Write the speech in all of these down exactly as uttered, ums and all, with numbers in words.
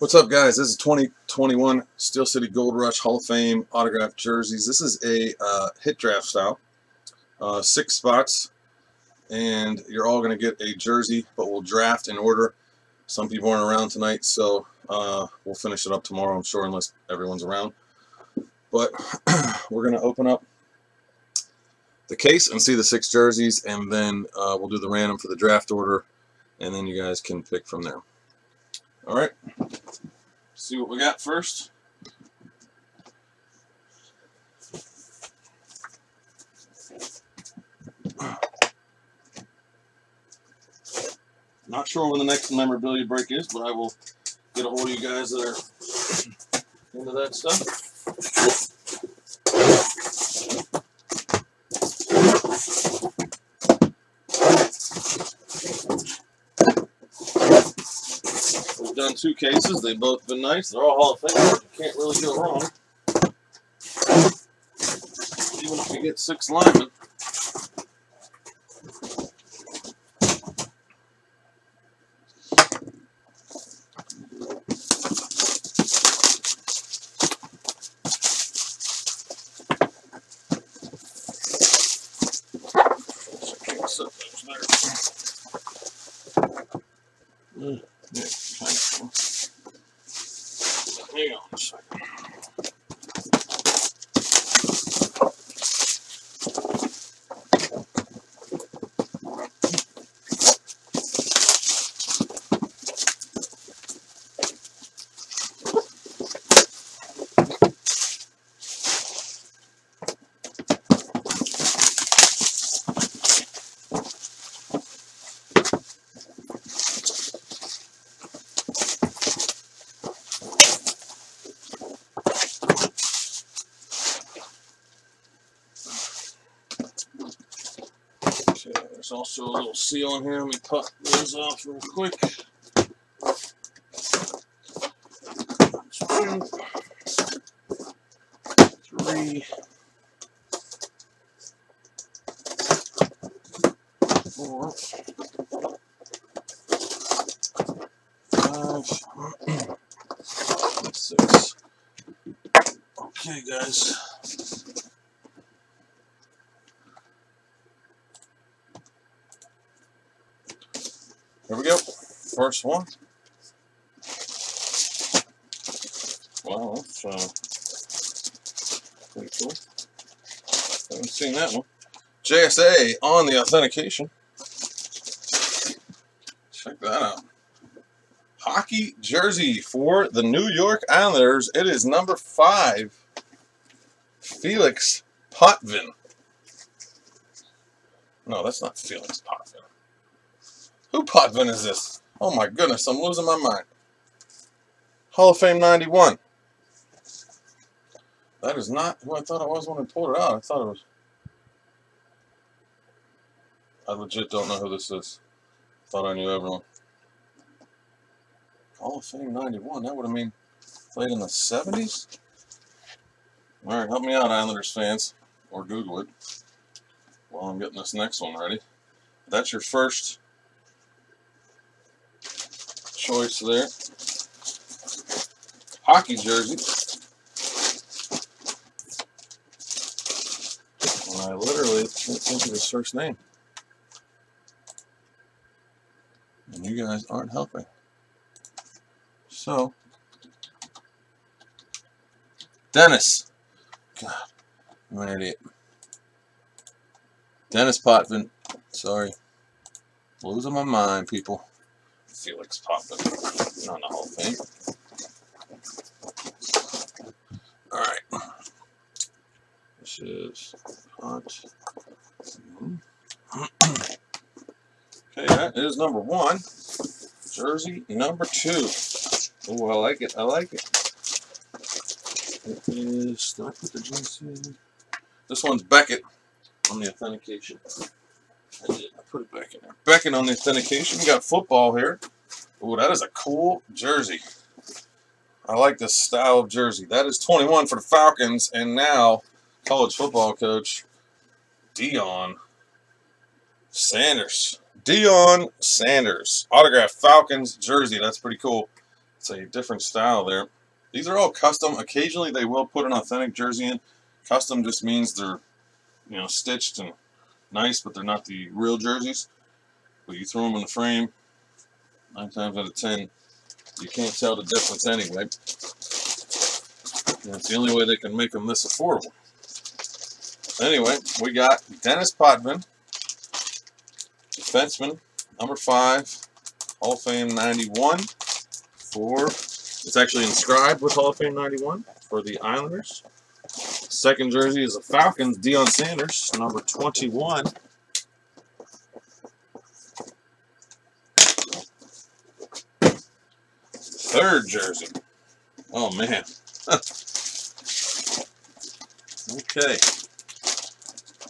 What's up, guys? This is twenty twenty-one Steel City Gold Rush Hall of Fame autographed jerseys. This is a uh, hit draft style, uh, six spots, and you're all going to get a jersey, but we'll draft in order. Some people aren't around tonight, so uh, we'll finish it up tomorrow, I'm sure, unless everyone's around. But we're going to open up the case and see the six jerseys, and then uh, we'll do the random for the draft order, and then you guys can pick from there. All right, see what we got first. Not sure when the next memorabilia break is, but I will get a hold of you guys that are into that stuff. Done two cases. They've both been nice. They're all Hall of Famers. You can't really go wrong. Even if you get six linemen. Hang on a second. There's also a little seal in here. Let me pop those off real quick. Two, three, four, five, six. Okay, guys. Here we go. First one. Wow, that's uh, pretty cool. Haven't seen that one. J S A on the authentication. Check that out. Hockey jersey for the New York Islanders. It is number five. Denis Potvin. No, that's not Denis Potvin. Who Potvin is this? Oh my goodness, I'm losing my mind. Hall of Fame ninety-one. That is not who I thought it was when I pulled it out. I thought it was... I legit don't know who this is. I thought I knew everyone. Hall of Fame ninety-one, that would have mean played in the seventies? Alright, help me out, Islanders fans. Or Google it. While I'm getting this next one ready. That's your first... choice there. Hockey jersey. And I literally can't think of his first name. And you guys aren't helping. So, Dennis. God, I'm an idiot. Denis Potvin. Sorry. Losing my mind, people. Felix Potvin, not the whole thing. All right, this is Pot. Okay, that is number one. Jersey number two. Oh, I like it. I like it. It is. Did I put the jersey in? This one's Beckett on the authentication. I did. I put it back in there. Beckett on the authentication. We got football here. Oh, that is a cool jersey. I like this style of jersey. That is twenty-one for the Falcons, and now college football coach Deion Sanders. Deion Sanders. Autographed Falcons jersey. That's pretty cool. It's a different style there. These are all custom. Occasionally they will put an authentic jersey in. Custom just means they're, you know, stitched and nice, but they're not the real jerseys. But you throw them in the frame, nine times out of ten, you can't tell the difference anyway. That's the only way they can make them this affordable. Anyway, we got Denis Potvin, defenseman, number five, Hall of Fame ninety-one. For it's actually inscribed with Hall of Fame ninety-one for the Islanders. Second jersey is the Falcons, Deion Sanders, number twenty-one. Third jersey. Oh man. Okay.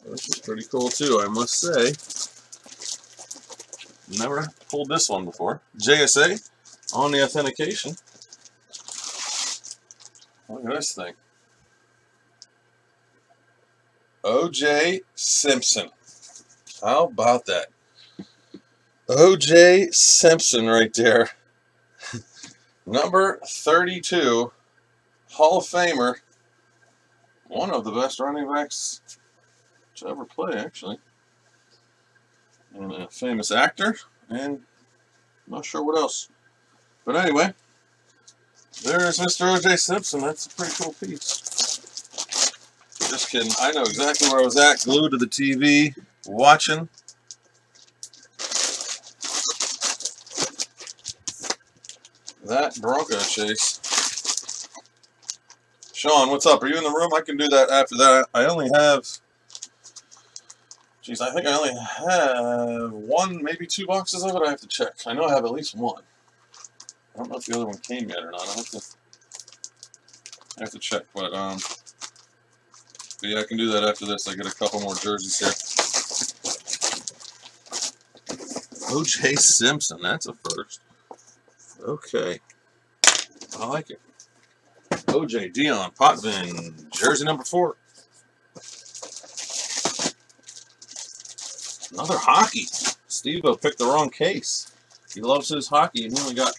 This is pretty cool too, I must say. Never pulled this one before. J S A on the authentication. Look at this thing. O J Simpson. How about that? O J Simpson right there. Number thirty-two. Hall of Famer. One of the best running backs to ever play, actually. And a famous actor, and I'm not sure what else. But anyway, there's Mister O J Simpson. That's a pretty cool piece. Just kidding. I know exactly where I was at, glued to the T V, watching. That Bronco chase. Sean, what's up? Are you in the room? I can do that after that. I only have... Jeez, I think I only have one, maybe two boxes of it. I have to check. I know I have at least one. I don't know if the other one came yet or not. I have to, I have to check. But, um, but yeah, I can do that after this. I get a couple more jerseys here. O J Simpson, that's a first. Okay. I like it. O J Deion Potvin, jersey number four. Another hockey. Steve-O picked the wrong case. He loves his hockey. He only got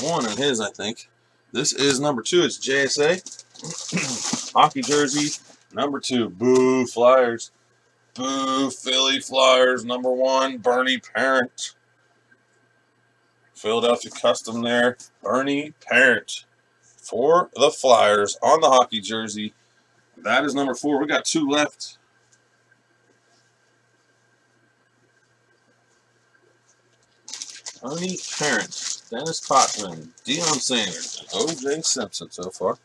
one in his, I think. This is number two. It's J S A. Hockey jersey. Number two. Boo, Flyers. Boo, Philly Flyers. Number one, Bernie Parent. Philadelphia custom there. Bernie Parent for the Flyers on the hockey jersey. That is number four. We got two left. Bernie Parent, Denis Potvin, Deion Sanders, and O J Simpson so far.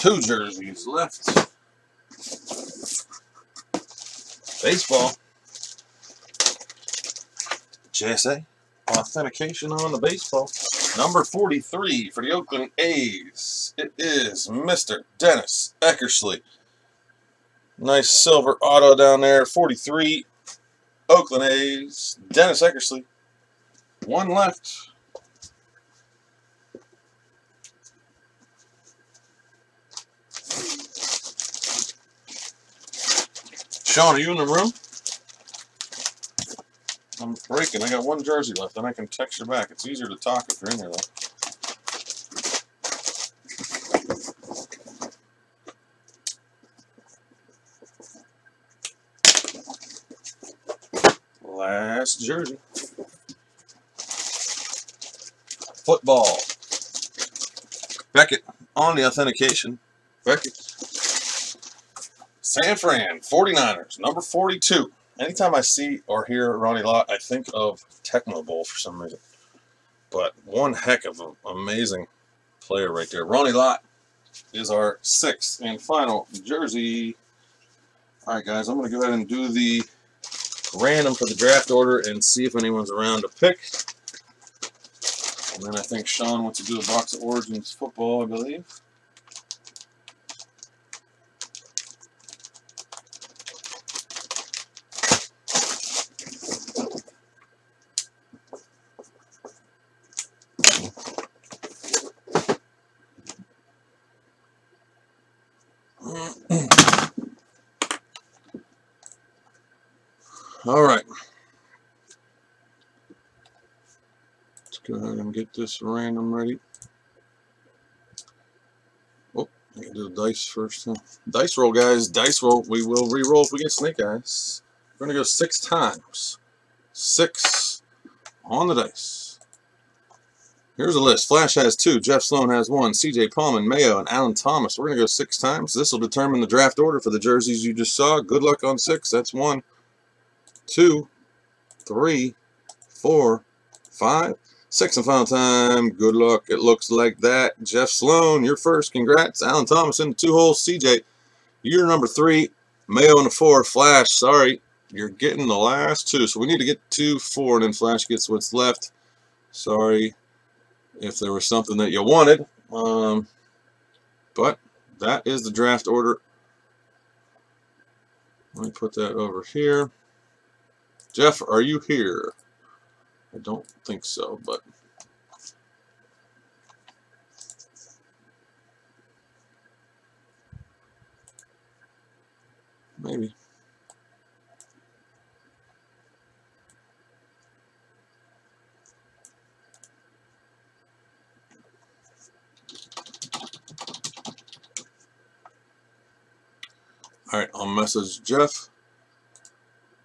Two jerseys left. Baseball. J S A. Authentication on the baseball. Number forty-three for the Oakland A's. It is Mister Dennis Eckersley. Nice silver auto down there. forty-three. Oakland A's. Dennis Eckersley. One left. Sean, are you in the room? I'm breaking. I got one jersey left, and I can text you back. It's easier to talk if you're in here, though. Last jersey. Football. Beckett on the authentication. Beckett. San Fran, forty-niners, number forty-two. Anytime I see or hear Ronnie Lott, I think of Tecmo Bowl for some reason. But one heck of an amazing player right there. Ronnie Lott is our sixth and final jersey. All right, guys, I'm going to go ahead and do the random for the draft order and see if anyone's around to pick. And then I think Sean wants to do a box of Origins football, I believe. go ahead and get this random ready. Oh, I gotta do the dice first. Huh? Dice roll, guys. Dice roll. We will re-roll if we get snake eyes. We're gonna go six times. Six on the dice. Here's a list. Flash has two. Jeff Sloan has one. C J Palman, Mayo, and Alan Thomas. We're gonna go six times. This will determine the draft order for the jerseys you just saw. Good luck on six. That's one, two, three, four, five, six, and final time. Good luck. It looks like that. Jeff Sloan, you're first. Congrats. Alan Thomas in the two hole. C J, you're number three. Mayo in the four. Flash, sorry, you're getting the last two. So we need to get two, four, and then Flash gets what's left. Sorry if there was something that you wanted. Um, but that is the draft order. Let me put that over here. Jeff, are you here? I don't think so, but maybe. All right, I'll message Jeff.